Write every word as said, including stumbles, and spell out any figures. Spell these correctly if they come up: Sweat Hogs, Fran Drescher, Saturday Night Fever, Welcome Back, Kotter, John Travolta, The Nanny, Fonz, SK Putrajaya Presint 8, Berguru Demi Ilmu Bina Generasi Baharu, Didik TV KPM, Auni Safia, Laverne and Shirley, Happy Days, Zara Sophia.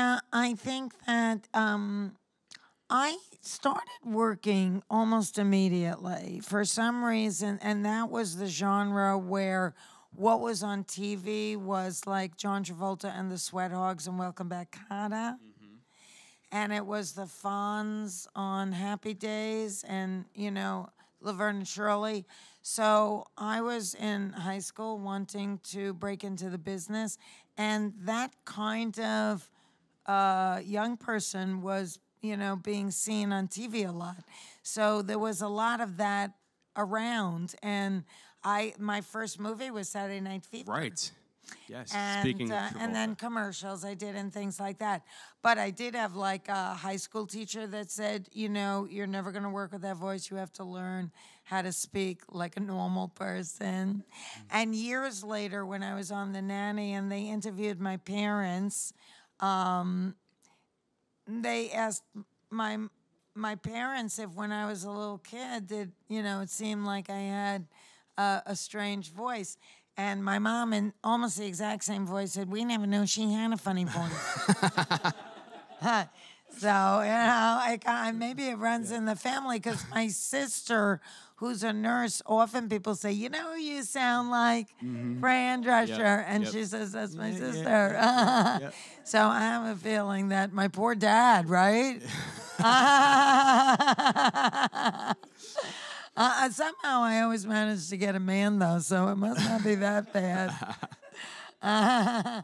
Uh, I think that um, I started working almost immediately for some reason, and that was the genre where what was on T V was like John Travolta and the Sweat Hogs and Welcome Back, Kotter. Mm-hmm. And it was the Fonz on Happy Days and, you know, Laverne and Shirley. So I was in high school wanting to break into the business, and that kind of uh, young person was, you know, being seen on T V a lot. So there was a lot of that around, and I my first movie was Saturday Night Fever. Right. Yes. And, Speaking uh, of and then commercials I did and things like that. But I did have like a high school teacher that said, you know, you're never going to work with that voice. You have to learn how to speak like a normal person. Mm-hmm. And years later, when I was on The Nanny and they interviewed my parents, um, they asked my my parents if when I was a little kid, did you know, it seemed like I had uh, a strange voice. And my mom, in almost the exact same voice, said, "We never knew she had a funny voice." So, you know, I, I, maybe it runs yeah. in the family, because my sister, who's a nurse, often people say, you know who you sound like? Mm-hmm. Fran Drescher. Yep. And yep. she says, that's my yeah, sister. Yeah, yeah. Yep. So I have a feeling that my poor dad, right? Uh, somehow I always manage to get a man, though, so it must not be that bad. Uh,